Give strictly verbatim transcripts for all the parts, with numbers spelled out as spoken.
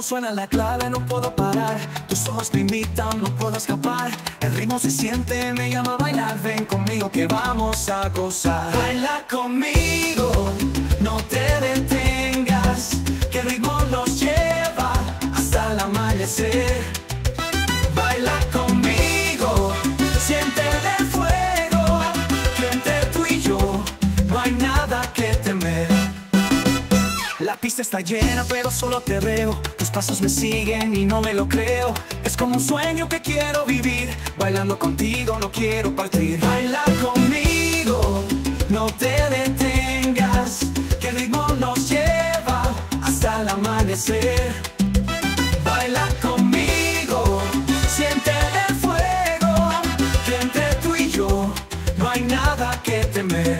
Cuando suena la clave no puedo parar. Tus ojos me invitan, no puedo escapar. El ritmo se siente, me llama a bailar. Ven conmigo que vamos a gozar. Baila conmigo, no te detengas, que el ritmo nos lleva hasta el amanecer. Baila conmigo, siente el fuego que entre tú y yo no hay nada que temer. La pista está llena pero solo te veo. Tus pasos me siguen y no me lo creo. Es como un sueño que quiero vivir. Bailando contigo no quiero partir. Baila conmigo, no te detengas, que el ritmo nos lleva hasta el amanecer. Baila conmigo, siente el fuego que entre tú y yo no hay nada que temer.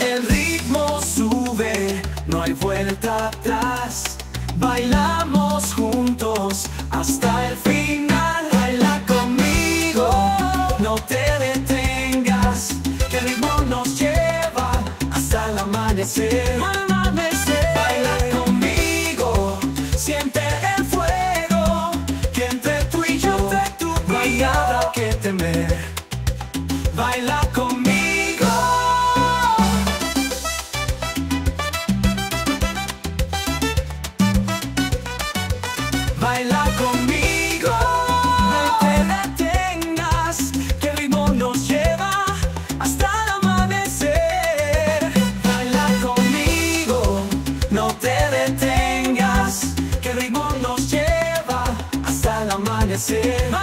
El ritmo sube, no hay vuelta atrás. Bailamos juntos hasta el final. Baila conmigo, no te detengas, que el ritmo nos lleva hasta el amanecer. Amanecer. Baila conmigo, siente el fuego que entre tú y yo, entre tú y yo, no hay nada que temer. Baila conmigo. Baila conmigo, no te detengas, que el ritmo nos lleva hasta el amanecer. Baila conmigo, no te detengas, que el ritmo nos lleva hasta el amanecer.